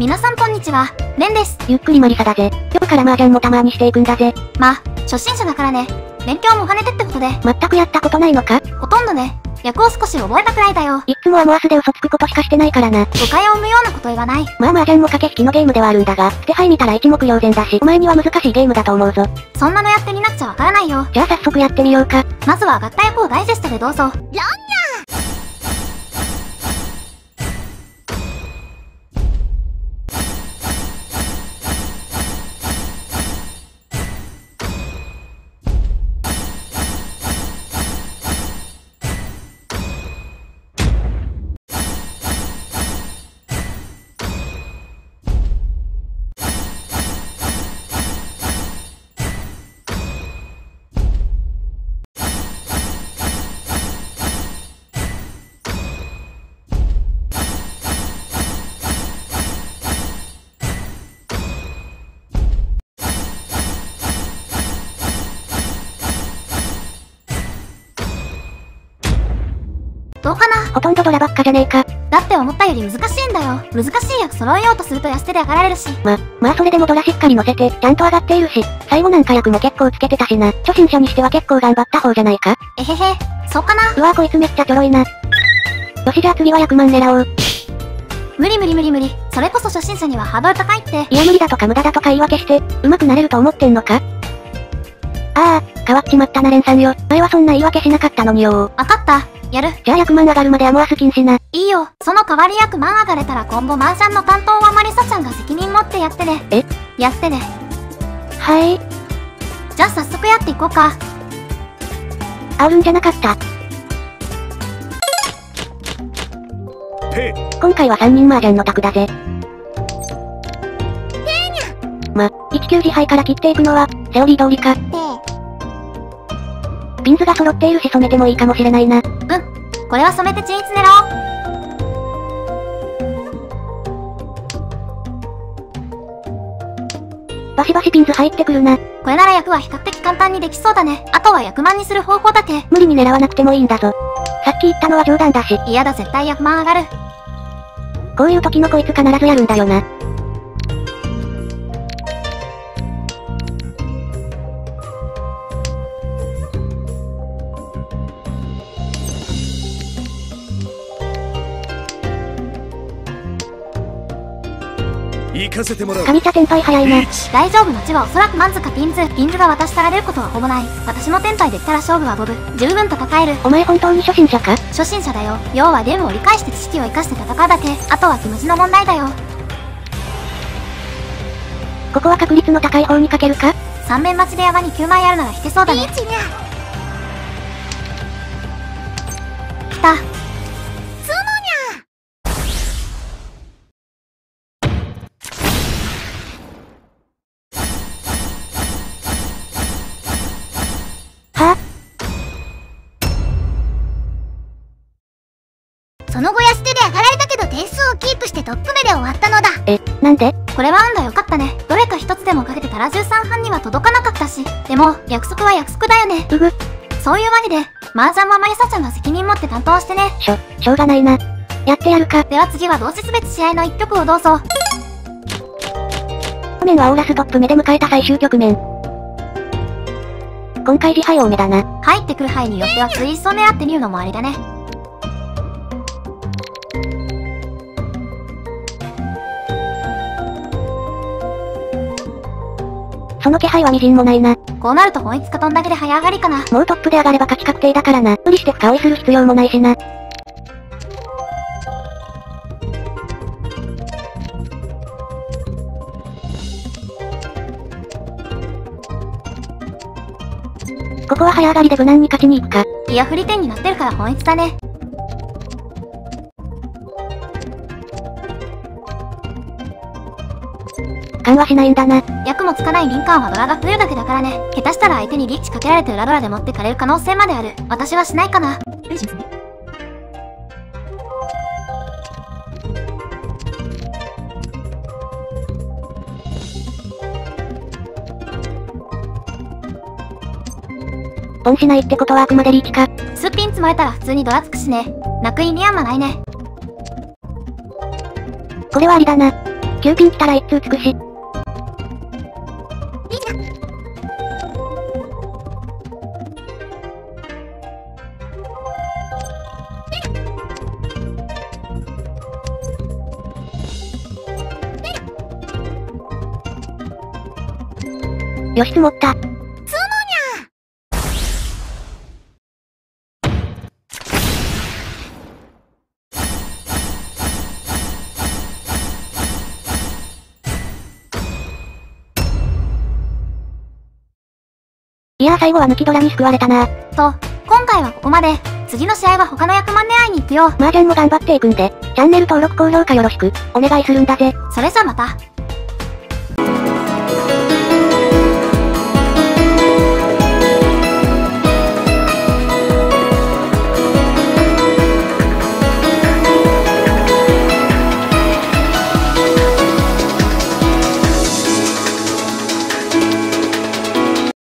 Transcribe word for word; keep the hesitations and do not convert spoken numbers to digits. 皆さんこんにちは、レンです。ゆっくりマリサだぜ。今日から麻雀もたまにしていくんだぜ。まあ、初心者だからね。勉強も跳ねてってことで。全くやったことないのか？ほとんどね。役を少し覚えたくらいだよ。いつも思わすで嘘つくことしかしてないからな。誤解を生むようなこと言わない。まあ麻雀も駆け引きのゲームではあるんだが、手配見たら一目瞭然だし、お前には難しいゲームだと思うぞ。そんなのやってみなくちゃわからないよ。じゃあ早速やってみようか。まずは上がった役をダイジェストでどうぞ。ランどうかな？ほとんどドラばっかじゃねえか。だって思ったより難しいんだよ。難しい役揃えようとすると安手で上がられるし。ま、まあそれでもドラしっかり乗せて、ちゃんと上がっているし、最後なんか役も結構つけてたしな。初心者にしては結構頑張った方じゃないか？えへへ、そうかな？うわぁこいつめっちゃちょろいな。よしじゃあ次は役満狙おう。無理無理無理無理。それこそ初心者にはハードル高いって。いや無理だとか無駄だとか言い訳して、上手くなれると思ってんのか？ああ、変わっちまったなレンさんよ。前はそんな言い訳しなかったのによ。わかった。やる。じゃあ役満上がるまでアモアス禁止な。いいよ。その代わり役満上がれたら今後マージャンの担当はマリサちゃんが責任持ってやってね。え？やってね。はい。じゃあ早速やっていこうか。煽るんじゃなかった。今回はさんにんマージャンの卓だぜ。ま、いちきゅう自敗から切っていくのは、セオリー通りか。ピンズが揃っているし染めてもいいかもしれないな。うん。これは染めて鎮一狙おう。バシバシピンズ入ってくるな。これなら役は比較的簡単にできそうだね。あとは役満にする方法だけ。無理に狙わなくてもいいんだぞ。さっき言ったのは冗談だし。嫌だ絶対役満上がる。こういう時のこいつ必ずやるんだよな。神茶先輩早いね。大丈夫のうちはおそらくマンズかピンズ。ピンズが私たら出ることはほぼない。私も天体できたら勝負はボブ。十分戦える。お前本当に初心者か？初心者だよ。要はゲームを理解して知識を生かして戦うだけ。あとは気持ちの問題だよ。ここは確率の高い方にかけるか？三面待ちでヤバにきゅうまいあるなら引けそうだね。来た。その後安手で上がられたけど点数をキープしてトップ目で終わったのだ。え、なんで？これは運が良かったね。どれか一つでもかけてたらじゅうさんばんには届かなかったし。でも、約束は約束だよね。うぐ。そういうわけで、麻雀はマリサちゃんが責任持って担当してね。しょ、しょうがないな。やってやるか。では次は同日別試合の一局をどうぞ。局面はオーラストップ目で迎えた最終局面。今回自敗多めだな。入ってくる牌によっては追走狙ってみるのもありだね。その気配はみじんもないな。こうなると本一かとんだけで早上がりかな。もうトップで上がれば勝ち確定だからな。無理して深追いする必要もないしな。ここは早上がりで無難に勝ちに行くか。いや振り点になってるから本一だね。勘はしないんだな。役もつかない林間はドラが増えるだけだからね。下手したら相手にリーチかけられて裏ドラで持ってかれる可能性まである。私はしないかな。ポンしないってことはあくまでリーチか。数ピン積まれたら普通にドラつくしね。泣く意味はないね。これはありだな。きゅうピン来たら一通尽くし。よし、積もった。いやー、最後は抜きドラに救われたなー。と、今回はここまで。次の試合は他の役満狙いに行くよ。麻雀も頑張っていくんで、チャンネル登録高評価よろしくお願いするんだぜ。それじゃまた。